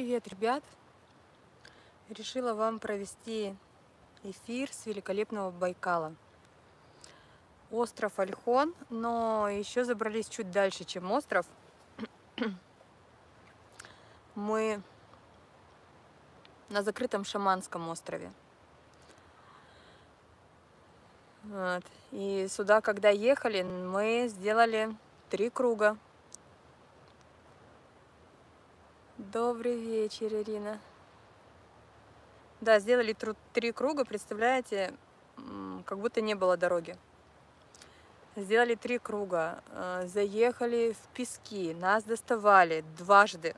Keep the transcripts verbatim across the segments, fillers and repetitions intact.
Привет, ребят! Решила вам провести эфир с великолепного Байкала. Остров Ольхон, но еще забрались чуть дальше, чем остров. Мы на закрытом Шаманском острове. Вот. И сюда, когда ехали, мы сделали три круга. Добрый вечер, Ирина. Да, сделали три круга, представляете, как будто не было дороги. Сделали три круга, заехали в пески, нас доставали дважды.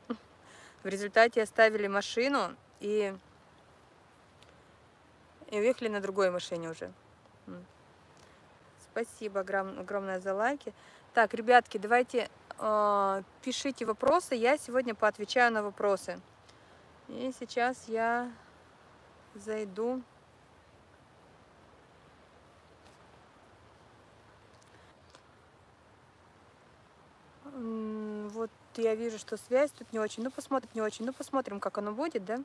В результате оставили машину и, и уехали на другой машине уже. Спасибо огромное за лайки. Так, ребятки, давайте... Пишите вопросы, я сегодня поотвечаю на вопросы. И сейчас я зайду. Вот я вижу, что связь тут не очень. Ну, посмотрим, не очень. Ну, посмотрим, как оно будет, да?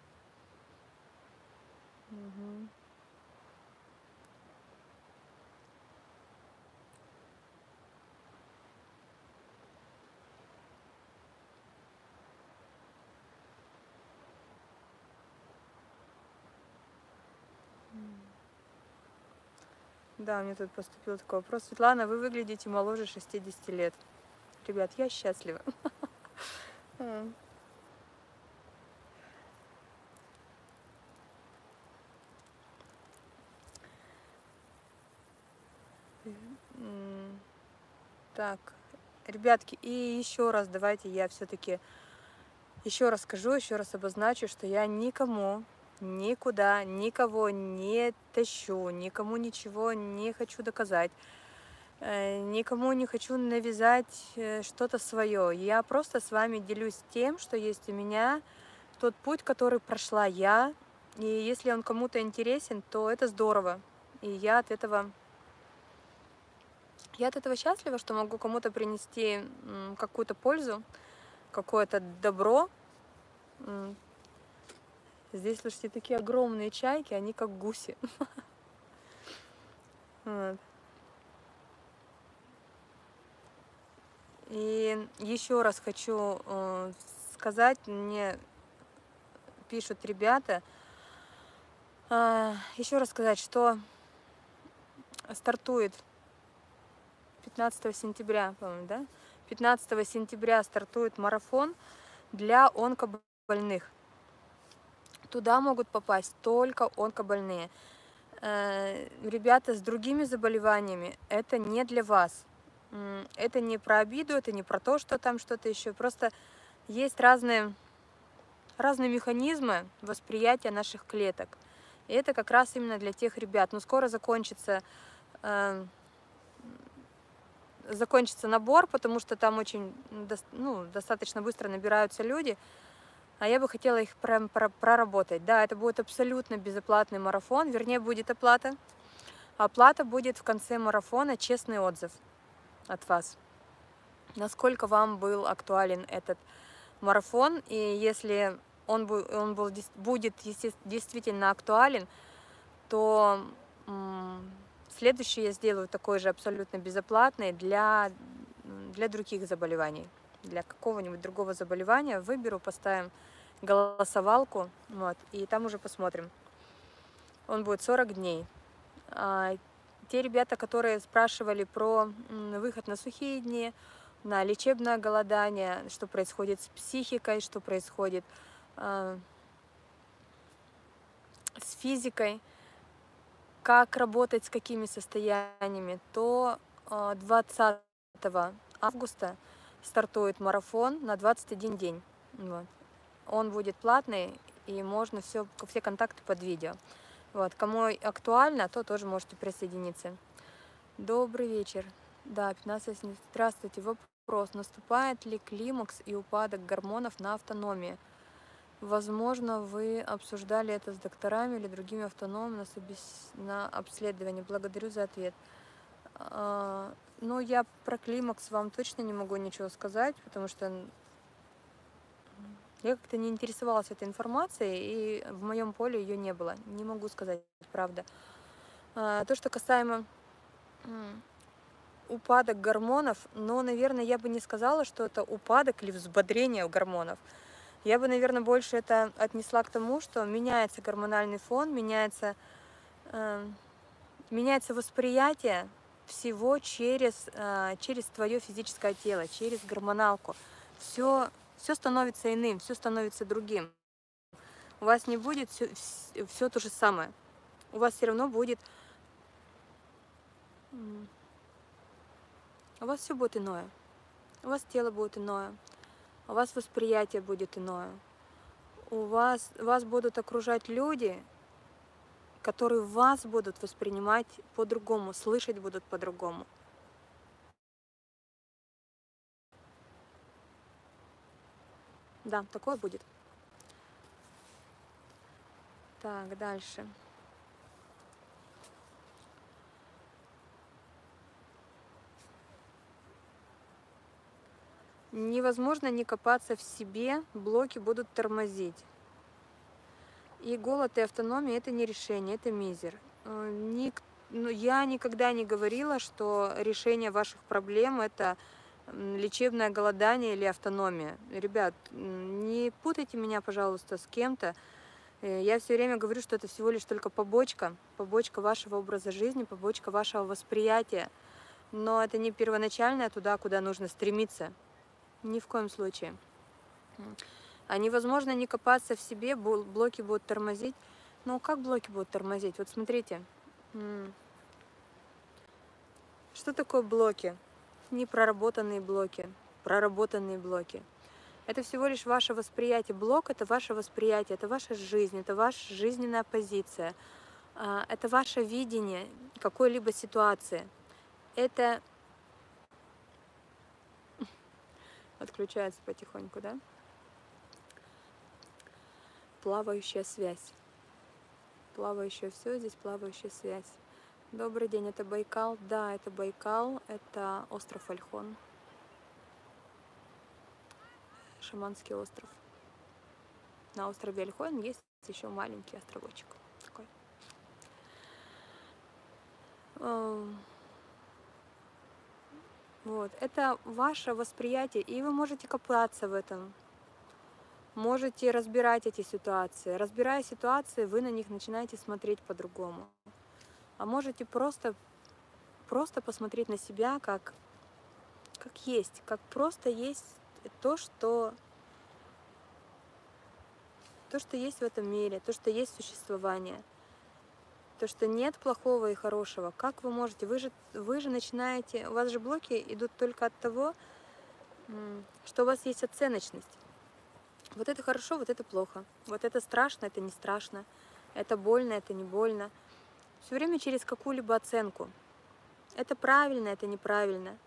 Угу. Да, мне тут поступил такой вопрос. Светлана, вы выглядите моложе шестидесяти лет. Ребят, я счастлива. Так, ребятки, и еще раз давайте я все-таки еще раз скажу, еще раз обозначу, что я никому... Никуда, никого не тащу, никому ничего не хочу доказать, никому не хочу навязать что-то свое. Я просто с вами делюсь тем, что есть у меня, тот путь, который прошла я. И если он кому-то интересен, то это здорово. И я от этого, я от этого счастлива, что могу кому-то принести какую-то пользу, какое-то добро. Здесь, слушайте, такие огромные чайки, они как гуси. Вот. И еще раз хочу сказать, мне пишут ребята, еще раз сказать, что стартует пятнадцатого сентября, по-моему, да? пятнадцатого сентября стартует марафон для онкобольных. Туда могут попасть только онкобольные. Ребята с другими заболеваниями, это не для вас. Это не про обиду, это не про то, что там что-то еще. Просто есть разные, разные механизмы восприятия наших клеток. И это как раз именно для тех ребят. Но скоро закончится, закончится набор, потому что там очень, ну, достаточно быстро набираются люди. А я бы хотела их проработать. Да, это будет абсолютно безоплатный марафон. Вернее, будет оплата. Оплата будет в конце марафона, честный отзыв от вас. Насколько вам был актуален этот марафон. И если он, он был, будет действительно актуален, то следующий я сделаю такой же абсолютно безоплатный для, для других заболеваний. Для какого-нибудь другого заболевания выберу, поставим голосовалку, вот, и там уже посмотрим. Он будет сорок дней. А те ребята, которые спрашивали про выход на сухие дни, на лечебное голодание, что происходит с психикой, что происходит э, с физикой, как работать с какими состояниями, то э, двадцатого августа стартует марафон на двадцать один день. Вот. Он будет платный, и можно все, все контакты под видео. Вот. Кому актуально, то тоже можете присоединиться. Добрый вечер. Да, пятнадцатого сентября. Здравствуйте. Вопрос. Наступает ли климакс и упадок гормонов на автономии? Возможно, вы обсуждали это с докторами или другими автономами на обследовании. Благодарю за ответ. Ну, я про климакс вам точно не могу ничего сказать, потому что я как-то не интересовалась этой информацией, и в моем поле ее не было. Не могу сказать, правда. То, что касаемо упадок гормонов, но, наверное, я бы не сказала, что это упадок или взбодрение гормонов. Я бы, наверное, больше это отнесла к тому, что меняется гормональный фон, меняется, э, меняется восприятие всего через, э, через твое физическое тело, через гормоналку. Все, все становится иным, все становится другим. У вас не будет все, все то же самое. У вас все равно будет... У вас все будет иное. У вас тело будет иное. У вас восприятие будет иное. У вас, вас будут окружать люди, которые вас будут воспринимать по-другому, слышать будут по-другому. Да, такое будет. Так, дальше. Невозможно не копаться в себе, блоки будут тормозить. И голод, и автономия — это не решение, это мизер. Ник... Ну, я никогда не говорила, что решение ваших проблем — это лечебное голодание или автономия. Ребят, не путайте меня, пожалуйста, с кем-то. Я все время говорю, что это всего лишь только побочка, побочка вашего образа жизни, побочка вашего восприятия. Но это не первоначальное туда, куда нужно стремиться. Ни в коем случае. А невозможно не копаться в себе, блоки будут тормозить. Ну, как блоки будут тормозить? Вот смотрите. Что такое блоки? Непроработанные блоки, проработанные блоки. Это всего лишь ваше восприятие. Блок — это ваше восприятие, это ваша жизнь, это ваша жизненная позиция, это ваше видение какой-либо ситуации. Это... Отключается потихоньку, да? Плавающая связь. Плавающая все, здесь плавающая связь. Добрый день, это Байкал? Да, это Байкал, это остров Ольхон. Шаманский остров. На острове Ольхон есть еще маленький островочек. Такой. Вот. Это ваше восприятие, и вы можете копаться в этом, можете разбирать эти ситуации. Разбирая ситуации, вы на них начинаете смотреть по-другому. А можете просто, просто посмотреть на себя, как, как есть, как просто есть то, что, то, что есть в этом мире, то, что есть существование. То, что нет плохого и хорошего. Как вы можете? Вы же, вы же начинаете... У вас же блоки идут только от того, что у вас есть оценочность. Вот это хорошо, вот это плохо. Вот это страшно, это не страшно. Это больно, это не больно. Все время через какую-либо оценку. Это правильно, это неправильно.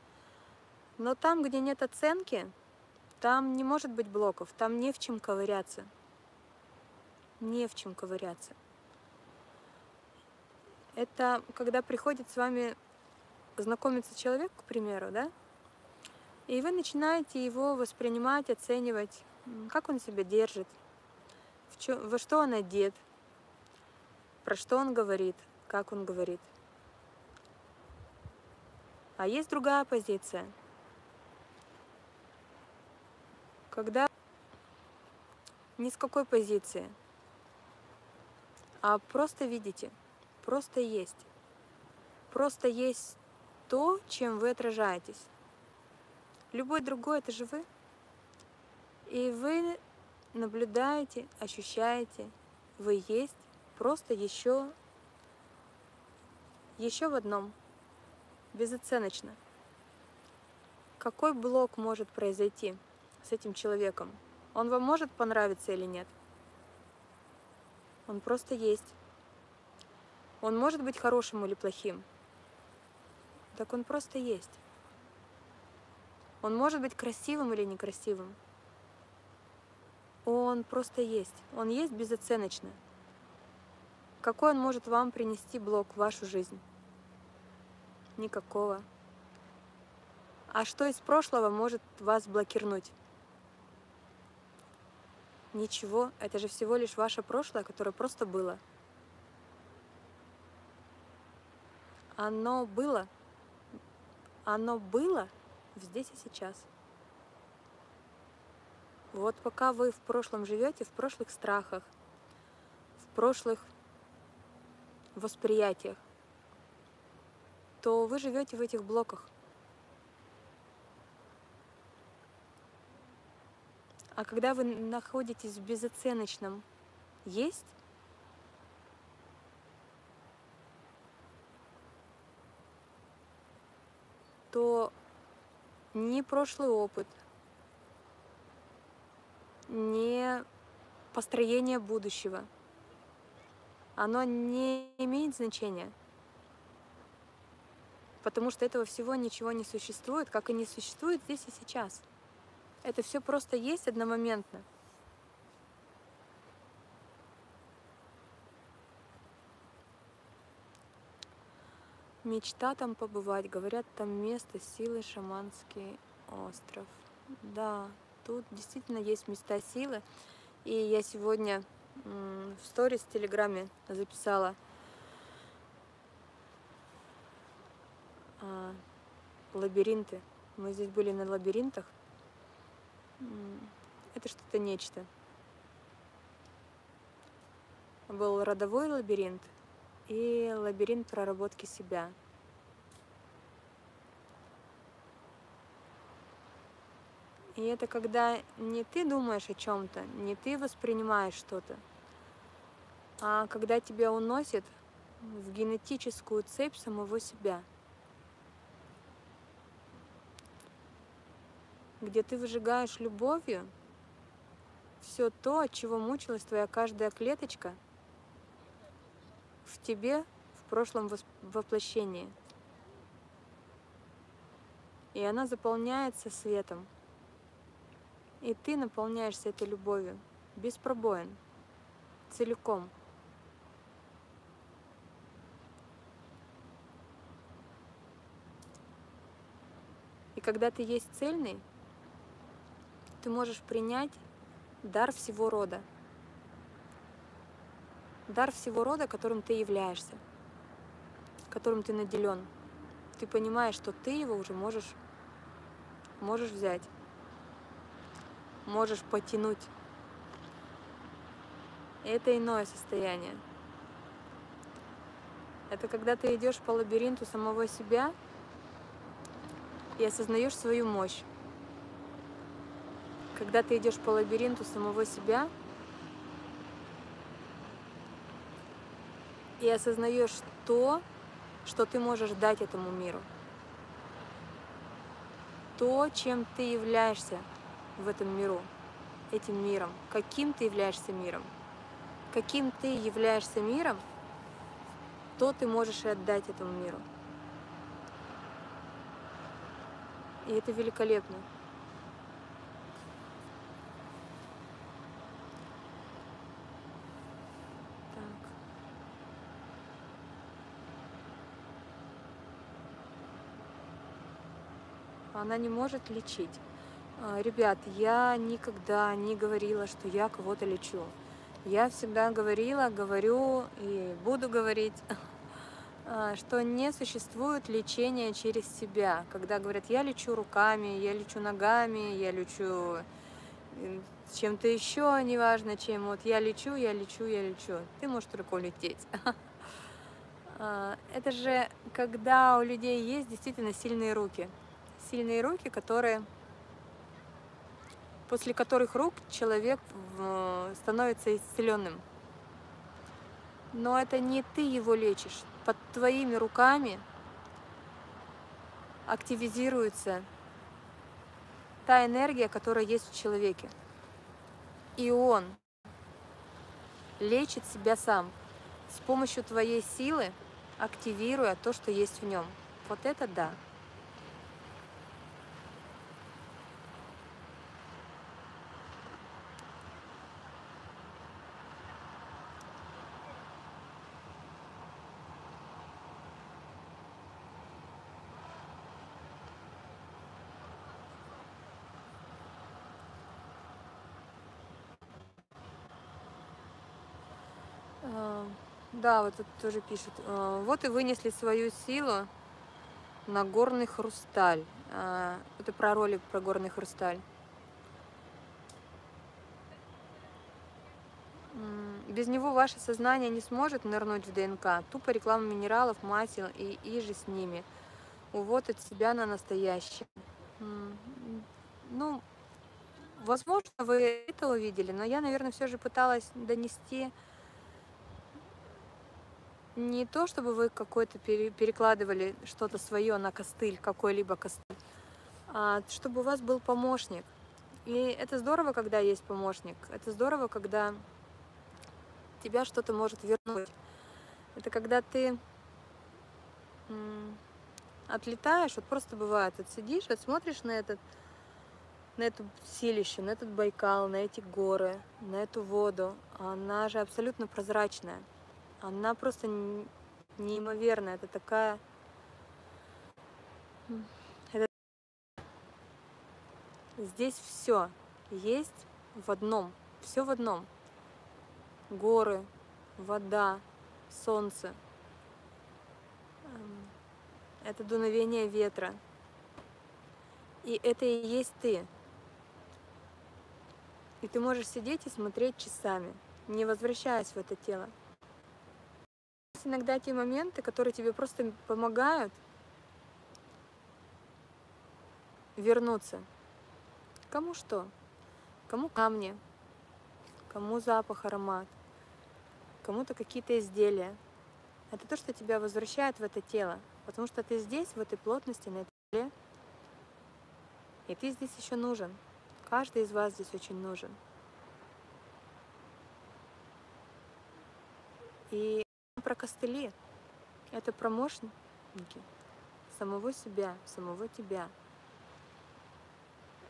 Но там, где нет оценки, там не может быть блоков. Там не в чем ковыряться. Не в чем ковыряться. Это когда приходит с вами знакомиться человек, к примеру, да, и вы начинаете его воспринимать, оценивать, как он себя держит, в чё, во что он одет, про что он говорит, как он говорит. А есть другая позиция. Когда ни с какой позиции, а просто видите. Просто есть. Просто есть то, чем вы отражаетесь. Любой другой — это же вы. И вы наблюдаете, ощущаете, вы есть просто еще, еще в одном, безоценочно. Какой блок может произойти с этим человеком? Он вам может понравиться или нет? Он просто есть. Он может быть хорошим или плохим? Так он просто есть. Он может быть красивым или некрасивым? Он просто есть. Он есть безоценочно. Какой он может вам принести блок в вашу жизнь? Никакого. А что из прошлого может вас блокировать? ничего. Это же всего лишь ваше прошлое, которое просто было. Оно было, оно было здесь и сейчас. Вот пока вы в прошлом живете, в прошлых страхах, в прошлых восприятиях, то вы живете в этих блоках. А когда вы находитесь в безоценочном «есть», то ни прошлый опыт, ни построение будущего, оно не имеет значения, потому что этого всего ничего не существует, как и не существует здесь и сейчас. Это все просто есть одномоментно. Мечта там побывать. Говорят, там место силы, Шаманский остров. Да, тут действительно есть места силы. И я сегодня в сторис в Телеграме записала, а, лабиринты. Мы здесь были на лабиринтах. Это что-то нечто. Был родовой лабиринт и лабиринт проработки себя. И это когда не ты думаешь о чем-то, не ты воспринимаешь что-то, а когда тебя уносит в генетическую цепь самого себя, где ты выжигаешь любовью все то, от чего мучилась твоя каждая клеточка в тебе в прошлом воплощении. И она заполняется светом. И ты наполняешься этой любовью, без пробоин, целиком. И когда ты есть цельный, ты можешь принять дар всего рода. Дар всего рода, которым ты являешься, которым ты наделен. Ты понимаешь, что ты его уже можешь, можешь взять, можешь потянуть. Это иное состояние. Это когда ты идешь по лабиринту самого себя и осознаешь свою мощь. Когда ты идешь по лабиринту самого себя и осознаешь то, что ты можешь дать этому миру, то, чем ты являешься в этом миру, этим миром, каким ты являешься миром, каким ты являешься миром, то ты можешь и отдать этому миру. И это великолепно. Она не может лечить. Ребят, я никогда не говорила, что я кого-то лечу. Я всегда говорила, говорю и буду говорить, что не существует лечения через себя. Когда говорят, я лечу руками, я лечу ногами, я лечу чем-то еще, неважно чем. Вот я лечу, я лечу, я лечу. Ты можешь только улететь. Это же когда у людей есть действительно сильные руки. Сильные руки, которые, после которых рук человек становится исцеленным. Но это не ты его лечишь. Под твоими руками активизируется та энергия, которая есть в человеке. И он лечит себя сам с помощью твоей силы, активируя то, что есть в нем. Вот это да. Да, вот тут тоже пишут. Вот и вынесли свою силу на горный хрусталь. Это про ролик про горный хрусталь. Без него ваше сознание не сможет нырнуть в ДНК. Тупо реклама минералов, масел и иже с ними. Увод от себя на настоящее. Ну, возможно, вы это увидели, но я, наверное, все же пыталась донести... Не то, чтобы вы какой-то перекладывали что-то свое на костыль, какой-либо костыль, а чтобы у вас был помощник. И это здорово, когда есть помощник. Это здорово, когда тебя что-то может вернуть. Это когда ты отлетаешь, вот просто бывает, вот сидишь, вот смотришь на этот, на это селище, на этот Байкал, на эти горы, на эту воду. Она же абсолютно прозрачная. Она просто неимоверная, это такая... Это... Здесь все есть в одном, все в одном. Горы, вода, солнце, это дуновение ветра. И это и есть ты. И ты можешь сидеть и смотреть часами, не возвращаясь в это тело. Иногда те моменты, которые тебе просто помогают вернуться. Кому что? Кому камни, кому запах, аромат, кому-то какие-то изделия. Это то, что тебя возвращает в это тело, потому что ты здесь, в этой плотности, на этой земле, и ты здесь еще нужен. Каждый из вас здесь очень нужен. И про костыли. Это про мощники самого себя, самого тебя.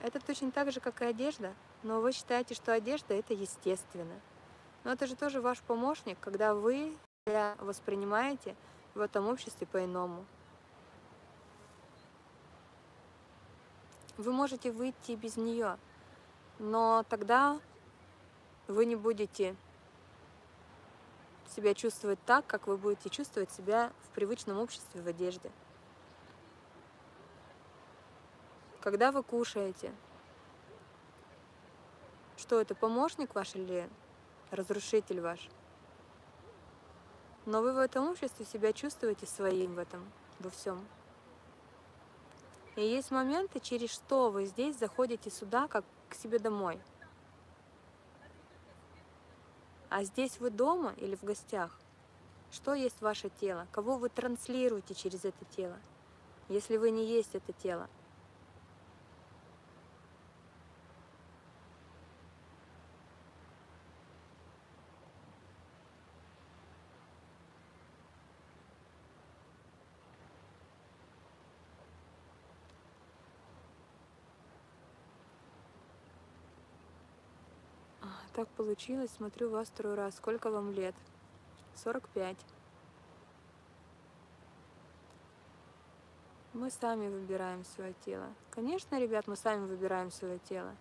Это точно так же, как и одежда, но вы считаете, что одежда — это естественно. Но это же тоже ваш помощник, когда вы себя воспринимаете в этом обществе по-иному. Вы можете выйти без нее, но тогда вы не будете себя чувствовать так, как вы будете чувствовать себя в привычном обществе в одежде. Когда вы кушаете, что это, помощник ваш или разрушитель ваш? Но вы в этом обществе себя чувствуете своим в этом, во всем. И есть моменты, через что вы здесь заходите сюда, как к себе домой. А здесь вы дома или в гостях? Что есть ваше тело? Кого вы транслируете через это тело, если вы не есть это тело? Так получилось, смотрю вас второй раз. Сколько вам лет? сорок пять. Мы сами выбираем свое тело. Конечно, ребят, мы сами выбираем свое тело.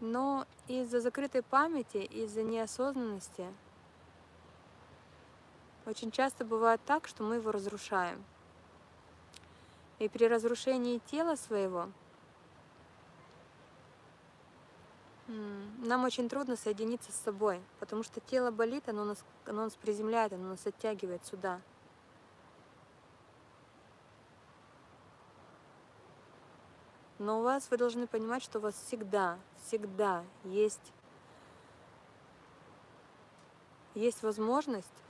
Но из-за закрытой памяти, из-за неосознанности, очень часто бывает так, что мы его разрушаем. И при разрушении тела своего нам очень трудно соединиться с собой, потому что тело болит, оно нас, оно нас приземляет, оно нас оттягивает сюда. Но у вас, вы должны понимать, что у вас всегда, всегда есть, есть возможность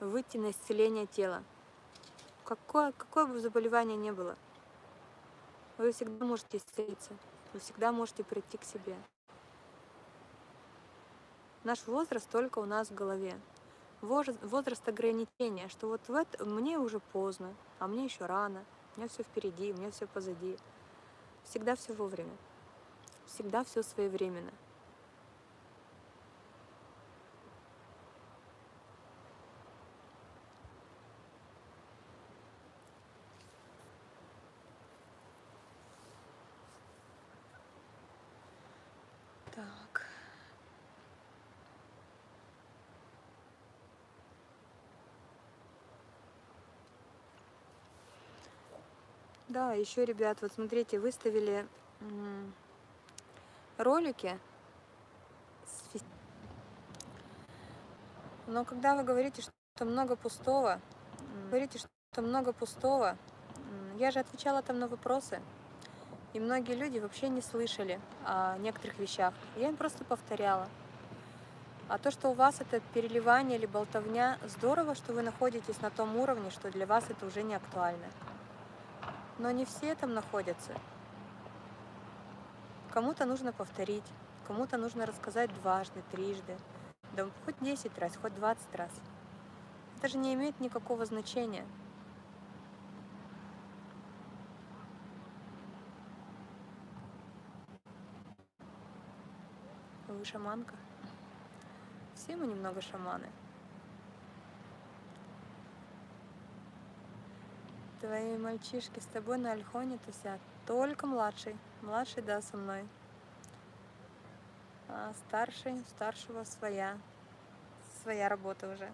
выйти на исцеление тела. Какое, какое бы заболевание ни было, вы всегда можете исцелиться, вы всегда можете прийти к себе. Наш возраст только у нас в голове. Возраст, возраст ограничения, что вот в это, мне уже поздно, а мне еще рано, у меня все впереди, у меня все позади. Всегда все вовремя, всегда все своевременно. Так. Да, еще, ребят, вот смотрите, выставили ролики. Но когда вы говорите, что много пустого, говорите, что много пустого, я же отвечала там на вопросы, и многие люди вообще не слышали о некоторых вещах. Я им просто повторяла. А то, что у вас это переливание или болтовня, здорово, что вы находитесь на том уровне, что для вас это уже не актуально. Но не все там находятся. Кому-то нужно повторить, кому-то нужно рассказать дважды, трижды, да хоть десять раз, хоть двадцать раз. Это же не имеет никакого значения. Вы шаманка? Все мы немного шаманы. Твои мальчишки с тобой на Ольхоне тусят. Только младший. Младший, да, со мной. А старший, старшего своя. Своя работа уже.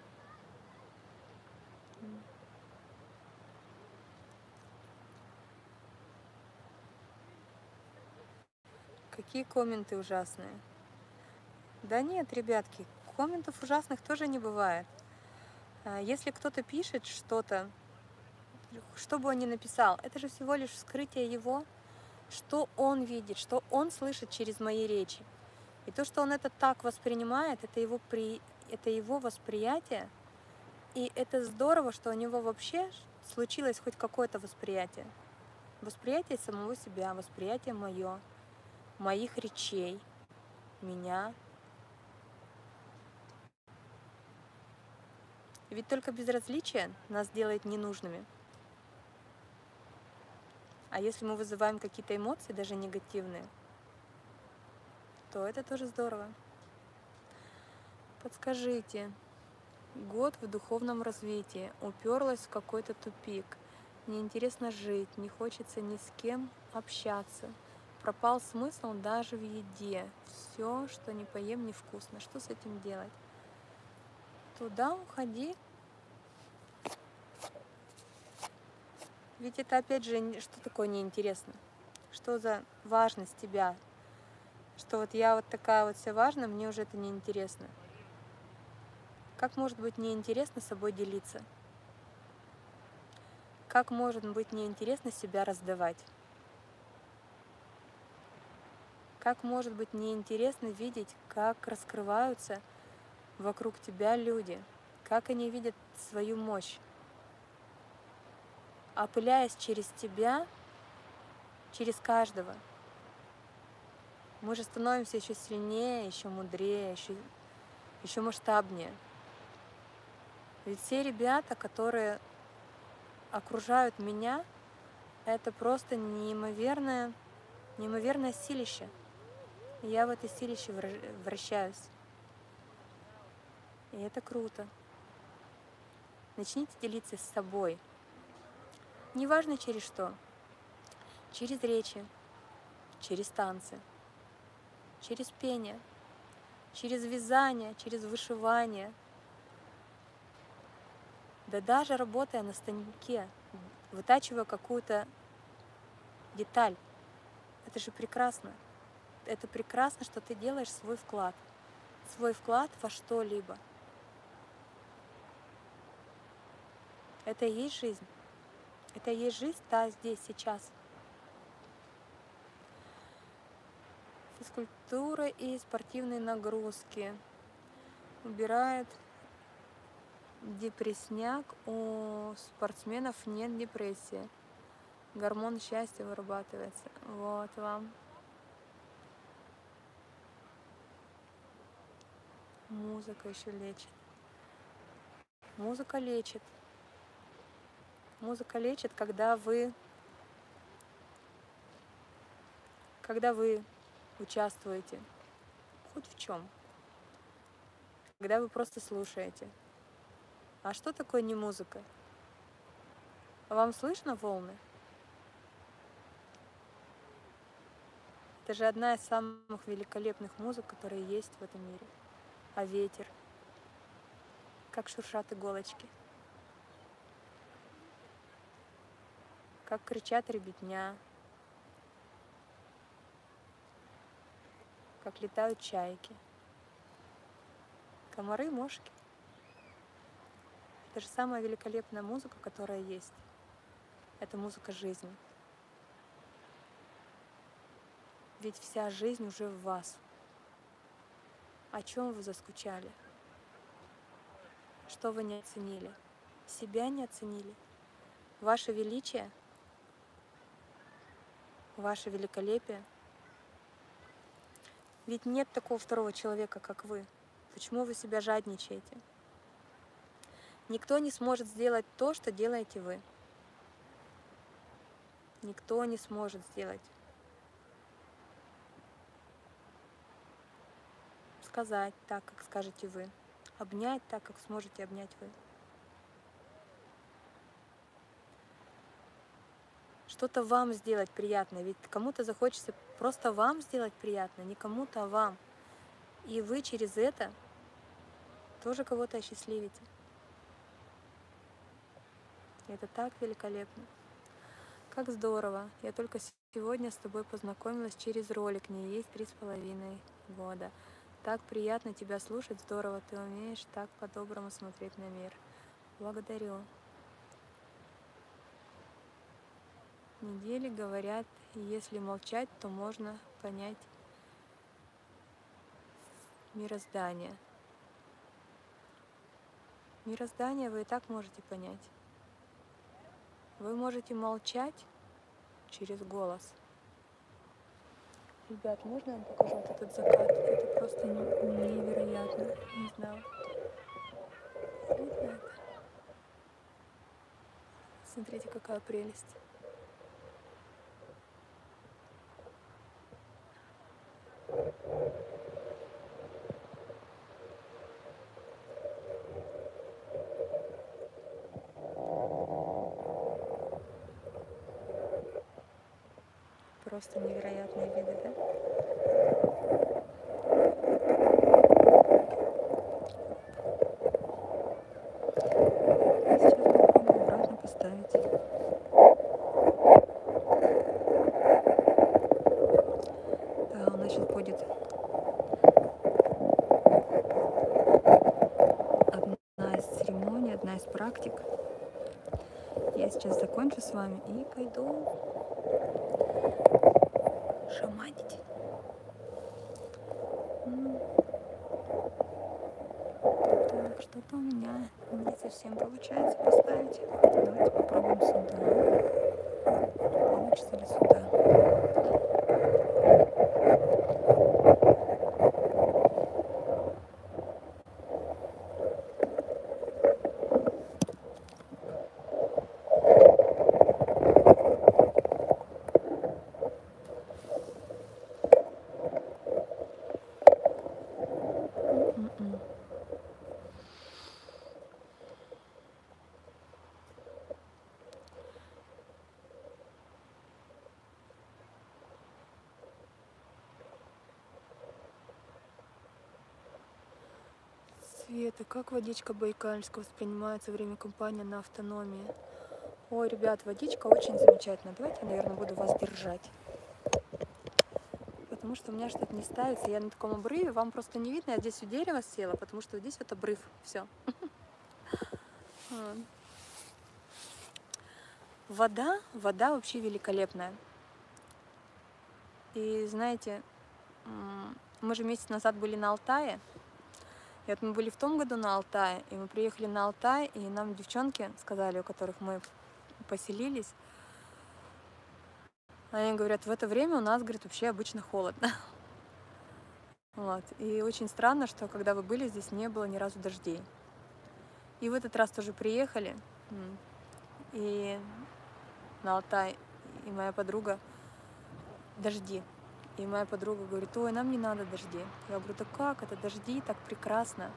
Какие комменты ужасные. Да нет, ребятки, комментов ужасных тоже не бывает. Если кто-то пишет что-то, что бы он ни написал, это же всего лишь вскрытие его, что он видит, что он слышит через мои речи. И то, что он это так воспринимает, это его, при... это его восприятие. И это здорово, что у него вообще случилось хоть какое-то восприятие. Восприятие самого себя, восприятие мое, моих речей, меня. Ведь только безразличие нас делает ненужными. А если мы вызываем какие-то эмоции, даже негативные, то это тоже здорово. Подскажите, год в духовном развитии, уперлась в какой-то тупик, неинтересно жить, не хочется ни с кем общаться, пропал смысл даже в еде, все, что не поем, невкусно, что с этим делать? Туда уходи. Ведь это опять же, что такое неинтересно? Что за важность тебя? Что вот я вот такая вот вся важная, мне уже это неинтересно. Как может быть неинтересно собой делиться? Как может быть неинтересно себя раздавать? Как может быть неинтересно видеть, как раскрываются вокруг тебя люди? Как они видят свою мощь? Опыляясь через тебя, через каждого, мы же становимся еще сильнее, еще мудрее, еще, еще масштабнее. Ведь все ребята, которые окружают меня, это просто неимоверное, неимоверное силище. Я в это силище вращаюсь. И это круто. Начните делиться с собой. Неважно через что. Через речи, через танцы, через пение, через вязание, через вышивание. Да даже работая на станке, вытачивая какую-то деталь. Это же прекрасно. Это прекрасно, что ты делаешь свой вклад. Свой вклад во что-либо. Это и есть жизнь. Это и есть жизнь, да, здесь, сейчас. Физкультура и спортивные нагрузки. Убирает депрессняк. У спортсменов нет депрессии. Гормон счастья вырабатывается. Вот вам. Музыка еще лечит. Музыка лечит. Музыка лечит, когда вы, когда вы участвуете хоть в чем, когда вы просто слушаете. А что такое не музыка? Вам слышно волны? Это же одна из самых великолепных музык, которые есть в этом мире. А ветер, как шуршат иголочки. как кричат ребятня, как летают чайки, комары, мошки. Это же самая великолепная музыка, которая есть. Это музыка жизни. Ведь вся жизнь уже в вас. О чем вы заскучали? Что вы не оценили? Себя не оценили? Ваше величие? Ваше великолепие? Ведь нет такого второго человека, как вы. Почему вы себя жадничаете? Никто не сможет сделать то, что делаете вы. Никто не сможет сделать. Сказать так, как скажете вы. Обнять так, как сможете обнять вы. Что-то вам сделать приятно. Ведь кому-то захочется просто вам сделать приятно, не кому-то, а вам. И вы через это тоже кого-то осчастливите. Это так великолепно. Как здорово. Я только сегодня с тобой познакомилась через ролик. Мне есть три с половиной года. Так приятно тебя слушать. Здорово. Ты умеешь так по-доброму смотреть на мир. Благодарю. Недели говорят, если молчать, то можно понять мироздание. Мироздание вы и так можете понять. Вы можете молчать через голос. Ребят, можно я вам покажу вот этот закат? Это просто невероятно. Не знаю. Видно это? Смотрите, какая прелесть. Просто невероятные виды, да? Сейчас попробую обратно поставить. Да, у нас сейчас будет одна из церемоний, одна из практик. Я сейчас закончу с вами и пойду шаманить. Так, что-то у меня не совсем получается поставить. Давайте попробуем сюда. Получится ли Света, как водичка байкальская воспринимается во время кампании на автономии? Ой, ребят, водичка очень замечательная. Давайте я, наверное, буду вас держать. Потому что у меня что-то не ставится. Я на таком обрыве, вам просто не видно. Я здесь у дерева села, потому что здесь вот обрыв. Все. Вода, вода вообще великолепная. И знаете, мы же месяц назад были на Алтае. И вот мы были в том году на Алтае, и мы приехали на Алтай, и нам девчонки сказали, у которых мы поселились, они говорят, в это время у нас, говорит, вообще обычно холодно. Вот. И очень странно, что когда вы были, здесь не было ни разу дождей. И в этот раз тоже приехали, и на Алтай, и моя подруга, дожди. И моя подруга говорит, ой, нам не надо дожди. Я говорю, да как это, дожди, так прекрасно.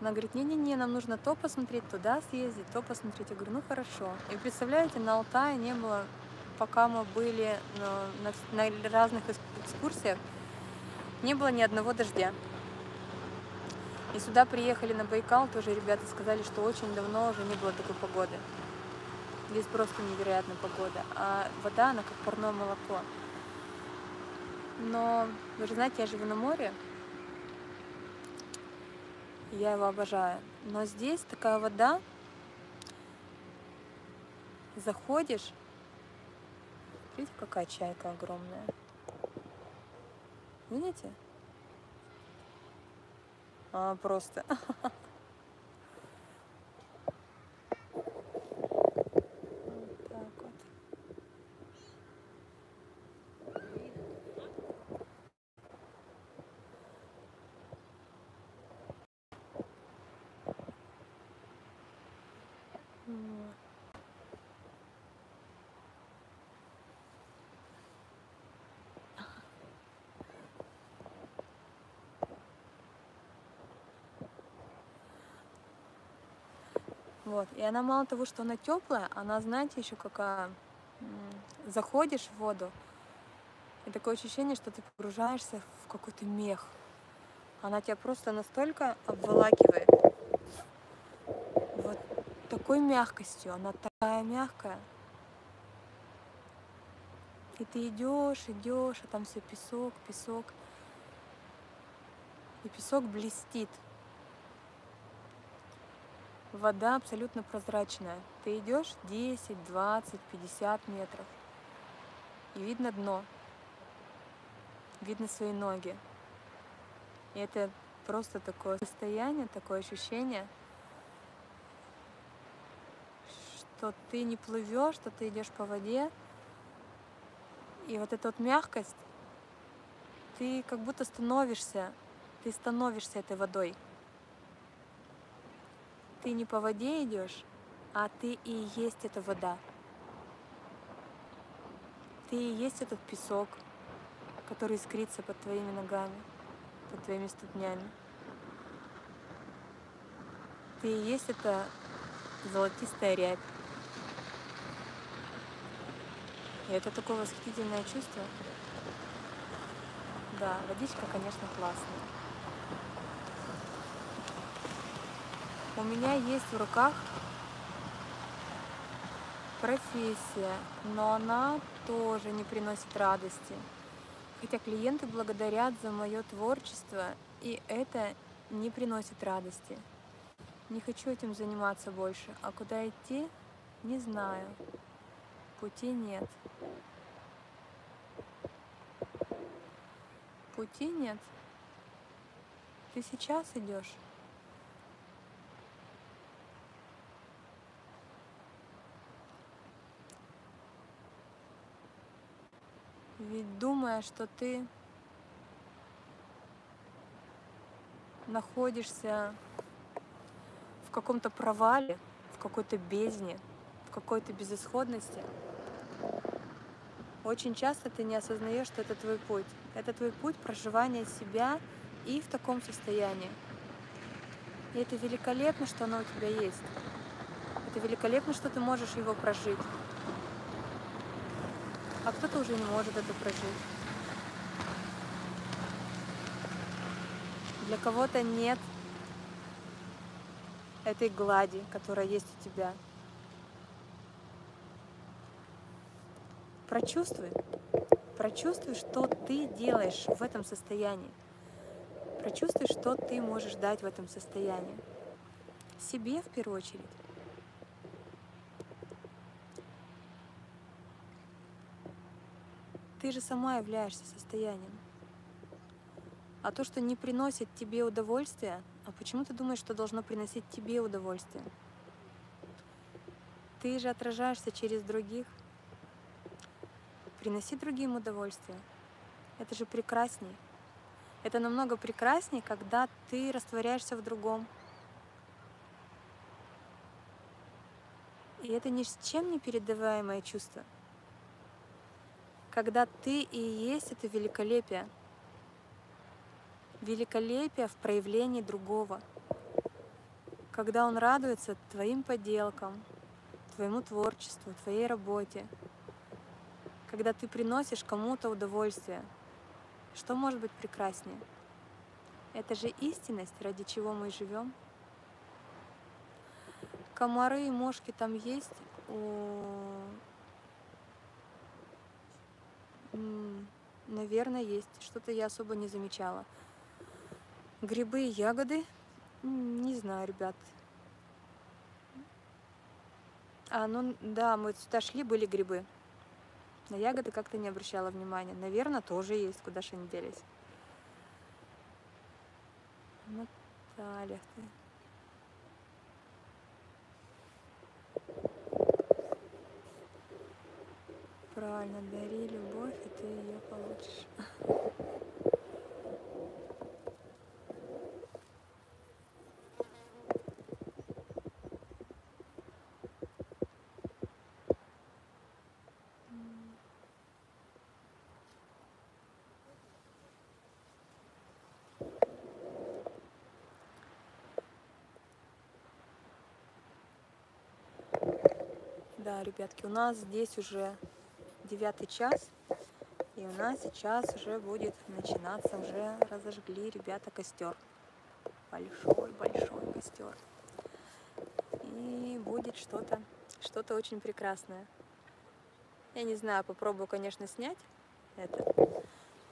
Она говорит, не-не-не, нам нужно то посмотреть, туда съездить, то посмотреть. Я говорю, ну хорошо. И представляете, на Алтае не было, пока мы были на, на, на разных экскурсиях, не было ни одного дождя. И сюда приехали на Байкал, тоже ребята сказали, что очень давно уже не было такой погоды. здесь просто невероятная погода, а вода, она как парное молоко. Но, вы же знаете, я живу на море, я его обожаю. Но здесь такая вода, заходишь, видите, какая чайка огромная, видите? А, просто... Вот. И она мало того, что она теплая, она, знаете, еще какая, заходишь в воду, и такое ощущение, что ты погружаешься в какой-то мех. Она тебя просто настолько обволакивает. Вот такой мягкостью, она такая мягкая. И ты идешь, идешь, а там все песок, песок. И песок блестит. Вода абсолютно прозрачная. Ты идешь десять, двадцать, пятьдесят метров. И видно дно. Видно свои ноги. И это просто такое состояние, такое ощущение, что ты не плывешь, что ты идешь по воде. И вот эта вот мягкость, ты как будто становишься, ты становишься этой водой. Ты не по воде идешь, а ты и есть эта вода. Ты и есть этот песок, который искрится под твоими ногами, под твоими ступнями. Ты и есть эта золотистая рябь. И это такое восхитительное чувство. Да, водичка, конечно, классная. У меня есть в руках профессия, но она тоже не приносит радости. Хотя клиенты благодарят за мое творчество, и это не приносит радости. Не хочу этим заниматься больше, а куда идти, не знаю. Пути нет. Пути нет. Ты сейчас идешь. Ведь думая, что ты находишься в каком-то провале, в какой-то бездне, в какой-то безысходности, очень часто ты не осознаешь, что это твой путь. Это твой путь проживания себя и в таком состоянии. И это великолепно, что оно у тебя есть. Это великолепно, что ты можешь его прожить. А кто-то уже не может это прожить. Для кого-то нет этой глади, которая есть у тебя. Прочувствуй, прочувствуй, что ты делаешь в этом состоянии. Прочувствуй, что ты можешь дать в этом состоянии. Себе в первую очередь. Ты же сама являешься состоянием. А то, что не приносит тебе удовольствия, а почему ты думаешь, что должно приносить тебе удовольствие? Ты же отражаешься через других. Приноси другим удовольствие. Это же прекрасней. Это намного прекрасней, когда ты растворяешься в другом. И это ни с чем не передаваемое чувство. Когда ты и есть это великолепие. Великолепие в проявлении другого. Когда он радуется твоим поделкам, твоему творчеству, твоей работе. Когда ты приносишь кому-то удовольствие. Что может быть прекраснее? Это же истинность, ради чего мы живем. Комары и мошки там есть, Наверное, есть. Что-то я особо не замечала. Грибы и ягоды? Не знаю, ребят. А, ну да, мы сюда шли, были грибы. На ягоды как-то не обращала внимания. Наверное, тоже есть, куда же они делись. Наталья. Правильно, дари любовь, и ты ее получишь. Да, ребятки, у нас здесь уже девятый час, и у нас сейчас уже будет начинаться, уже разожгли ребята костер, большой-большой костер, и будет что-то, что-то очень прекрасное. Я не знаю, попробую, конечно, снять это,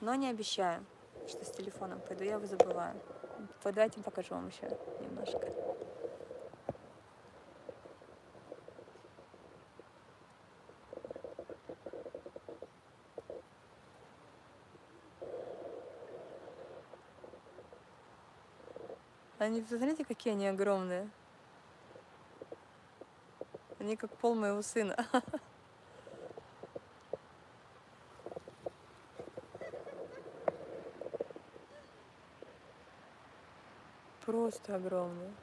но не обещаю, что с телефоном пойду, я его забываю. Давайте покажу вам еще немножко. Они, посмотрите, какие они огромные. Они как пол моего сына. Просто огромные.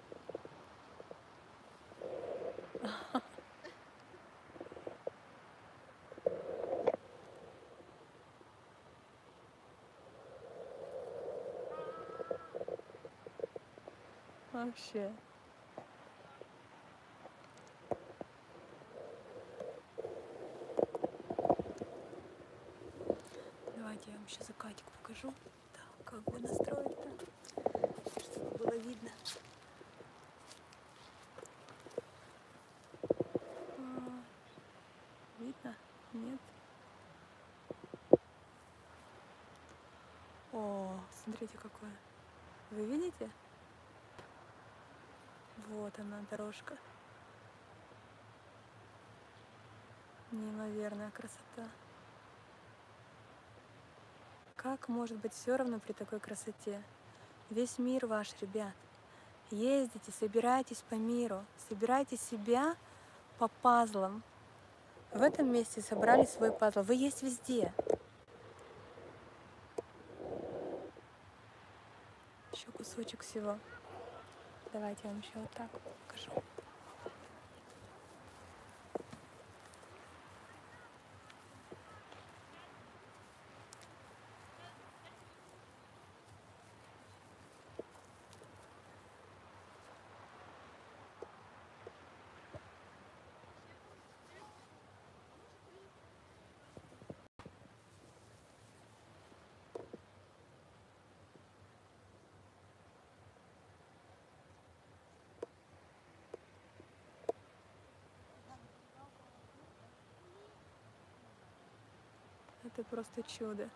Вообще. Давайте я вам еще закатик покажу. Так, как бы настроить-то, чтобы было видно. Видно? Нет? О, смотрите, какое. Вы видите? Вот она, дорожка. Неимоверная красота. Как может быть все равно при такой красоте? Весь мир ваш, ребят. Ездите, собирайтесь по миру. Собирайте себя по пазлам. В этом месте собрали свой пазл. Вы есть везде. Еще кусочек всего. Давайте я вам еще вот так покажу. Это просто чудо.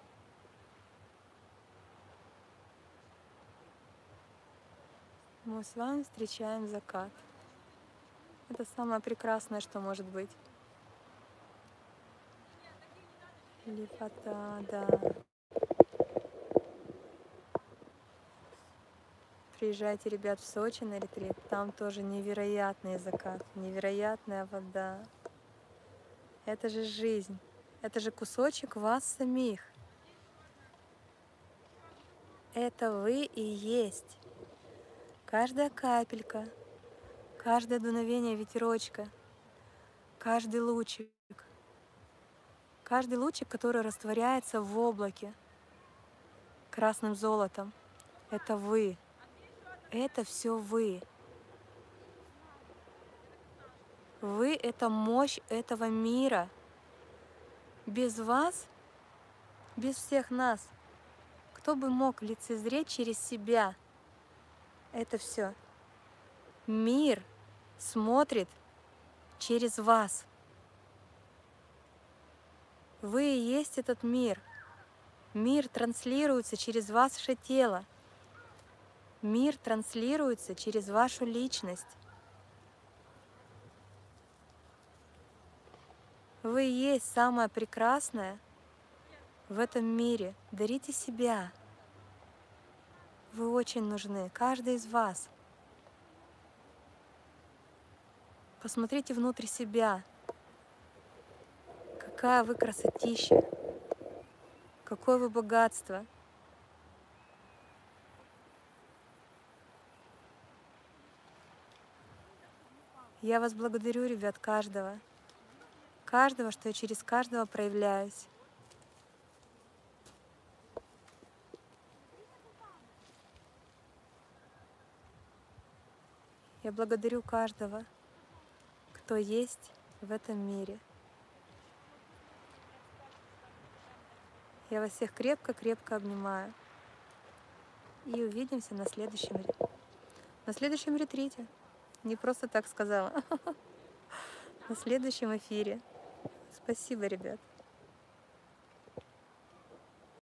Мы с вами встречаем закат. Это самое прекрасное, что может быть. Лепота, да. Приезжайте, ребят, в Сочи на ретрит. Там тоже невероятный закат, невероятная вода. Это же жизнь. Это же кусочек вас самих. Это вы и есть. Каждая капелька, каждое дуновение ветерочка, каждый лучик, каждый лучик, который растворяется в облаке красным золотом. Это вы. Это все вы. Вы — это мощь этого мира. Без вас, без всех нас, кто бы мог лицезреть через себя это все? Мир смотрит через вас. Вы и есть этот мир. Мир транслируется через ваше тело. Мир транслируется через вашу личность. Вы и есть самое прекрасное в этом мире. Дарите себя. Вы очень нужны, каждый из вас. Посмотрите внутрь себя. Какая вы красотища. Какое вы богатство. Я вас благодарю, ребят, каждого. Каждого, что я через каждого проявляюсь. Я благодарю каждого, кто есть в этом мире. Я вас всех крепко-крепко обнимаю. И увидимся на следующем, на следующем ретрите. Не просто так сказала. На следующем эфире. Спасибо, ребят.